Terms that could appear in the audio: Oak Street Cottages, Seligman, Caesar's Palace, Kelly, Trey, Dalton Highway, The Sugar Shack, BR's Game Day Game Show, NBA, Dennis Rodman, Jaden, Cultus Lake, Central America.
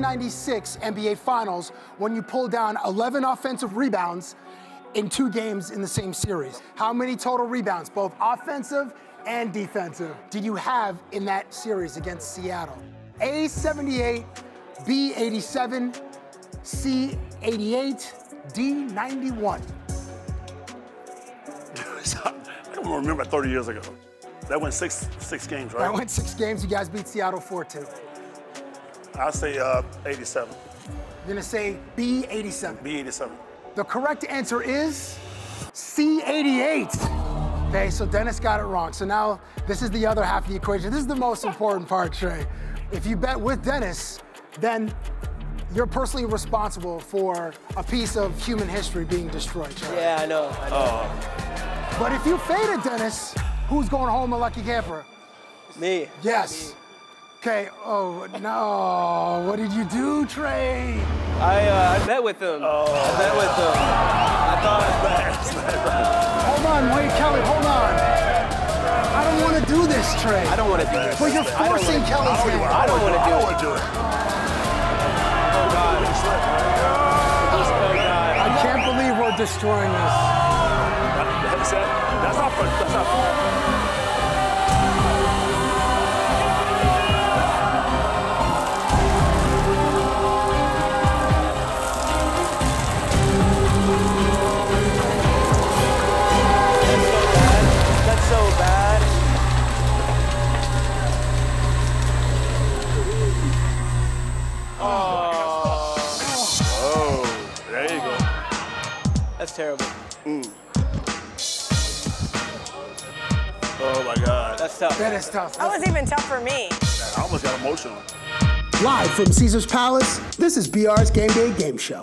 1996 NBA Finals when you pulled down 11 offensive rebounds in 2 games in the same series. How many total rebounds, both offensive and defensive, did you have in that series against Seattle? A, 78, B, 87, C, 88, D, 91. I don't remember 30 years ago. That went six games, right? That went 6 games. You guys beat Seattle 4-2. I say 87. You're gonna say B, 87. B, 87. The correct answer is C, 88. Okay, so Dennis got it wrong. So now this is the other half of the equation. This is the most important part, Trey. If you bet with Dennis, then you're personally responsible for a piece of human history being destroyed, Trey. Yeah, I know. I know. Oh. But if you faded Dennis, who's going home a lucky camper? Me. Yes. Me. Okay, oh no, what did you do, Trey? I bet with him. Oh. I bet with him. I thought it was bad. Hold on, wait, Kelly, hold on. I don't want to do this, Trey. I don't want to do this. But you're forcing Kelly's hand. I don't want to do it. I don't want to do it. Oh, God. Oh, God. I can't believe we're destroying this. That's not fair. That's not fair. That's so bad. Oh, there you go. That's terrible. Mm. Oh my God. That's tough. That is tough. That was even tough for me. I almost got emotional. Live from Caesar's Palace, this is BR's Game Day Game Show.